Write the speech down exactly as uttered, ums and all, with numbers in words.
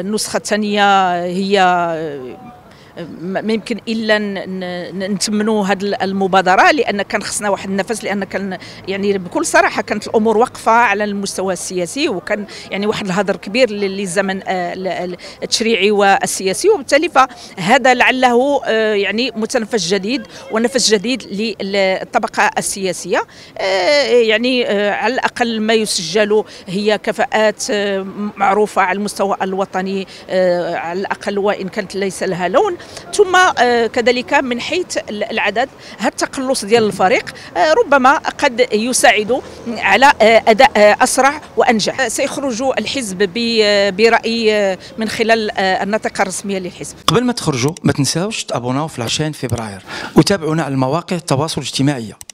النسخة الثانية هي ما يمكن الا نتمنوا هذه المبادره، لان كان خصنا واحد النفس، لان كان يعني بكل صراحه كانت الامور واقفه على المستوى السياسي، وكان يعني واحد الهدر كبير للزمن التشريعي والسياسي، وبالتالي فهذا لعله يعني متنفس جديد ونفس جديد للطبقه السياسيه، يعني على الاقل ما يسجل هي كفاءات معروفه على المستوى الوطني على الاقل وان كانت ليس لها لون. ثم كذلك من حيث العدد، هذا التقلص ديال الفريق ربما قد يساعد على أداء أسرع وأنجح. سيخرج الحزب برأي من خلال النطقة الرسمية للحزب. قبل ما تخرجوا ما تنساوش تابوناو في العشرين فبراير وتابعونا على المواقع التواصل الاجتماعية.